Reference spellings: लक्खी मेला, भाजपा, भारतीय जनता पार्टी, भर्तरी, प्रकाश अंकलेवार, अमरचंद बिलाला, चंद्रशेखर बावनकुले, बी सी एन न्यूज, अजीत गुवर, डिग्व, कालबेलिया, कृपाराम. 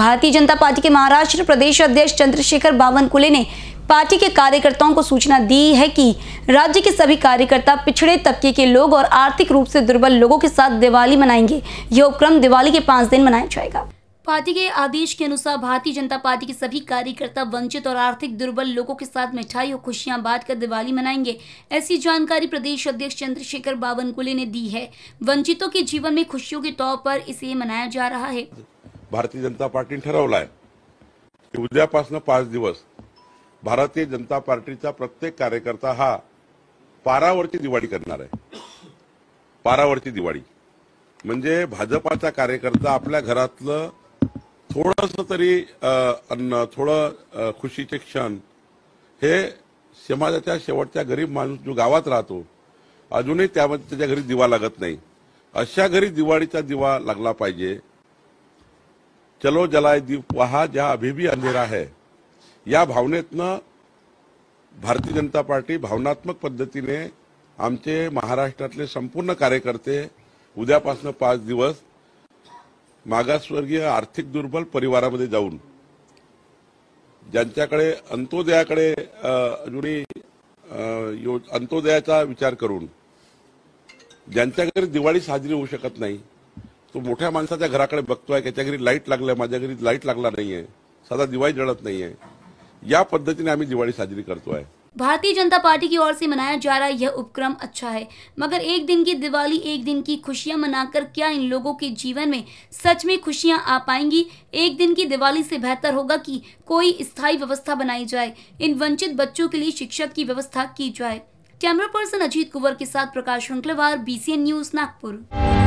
भारतीय जनता पार्टी के महाराष्ट्र प्रदेश अध्यक्ष चंद्रशेखर बावनकुले ने पार्टी के कार्यकर्ताओं को सूचना दी है कि राज्य के सभी कार्यकर्ता पिछड़े तबके के लोग और आर्थिक रूप से दुर्बल लोगों के साथ दिवाली मनाएंगे। यह उपक्रम दिवाली के 5 दिन मनाया जाएगा। पार्टी के आदेश के अनुसार भारतीय जनता पार्टी के सभी कार्यकर्ता वंचित और आर्थिक दुर्बल लोगों के साथ मिठाई और खुशियां बांटकर दिवाली मनाएंगे। ऐसी जानकारी प्रदेश अध्यक्ष चंद्रशेखर बावनकुले ने दी है। वंचितों के जीवन में खुशियों के तौर पर इसे मनाया जा रहा है। भारतीय जनता पार्टी ने ठरवलं आहे की उद्यापासून 5 दिवस भारतीय जनता पार्टीचा प्रत्येक कार्यकर्ता हा पारावरची दिवाळी करणार आहे। पारावरची दिवाळी म्हणजे भाजपाचा कार्यकर्ता आपल्या घरातलं थोडंसं तरी अन्न, थोडं खुशीचे क्षण हे समाजाच्या शेवटच्या गरीब माणूस जो गावात राहतो अजूनही त्याच्या घरी दिवा लागत नाही, अशा घरी दिवाळीचा दिवा लागला पाहिजे। चलो जलाय दीप वहा जहा अभी भी अंधेरा है या भावनेतनं भारतीय जनता पार्टी भावनात्मक पद्धतीने आमचे महाराष्ट्रातले संपूर्ण कार्यकर्ते उद्यापासून 5 दिवस मागासवर्गीय आर्थिक दुर्बल परिवारामध्ये जाऊन ज्यांच्याकडे अंत्योदयाकडे अजूनही अंत्योदयाचा विचार करून ज्यांच्याकडे दिवाळी साजरी होऊ शकत नाही, तो मोठ्या माणसाच्या घराकडे बघतोय, त्याच्या घरी लाईट लागल्या, माझ्या घरी लाईट लागला नाहीये, साधा दिवाळी जळत नाहीये, या पद्धतीने आम्ही दिवाळी साजरी करतोय। भारतीय जनता पार्टी की ओर से मनाया जा रहा यह उपक्रम अच्छा है, मगर एक दिन की दिवाली, एक दिन की खुशियां मनाकर क्या इन लोगों के जीवन में सच में खुशियां आ पाएंगी? एक दिन की दिवाली से बेहतर होगा कि कोई स्थायी व्यवस्था बनाई जाए। इन वंचित बच्चों के लिए शिक्षक की व्यवस्था की जाए। कैमरा पर्सन अजीत गुवर के साथ प्रकाश अंकलेवार, BCN न्यूज, नागपुर।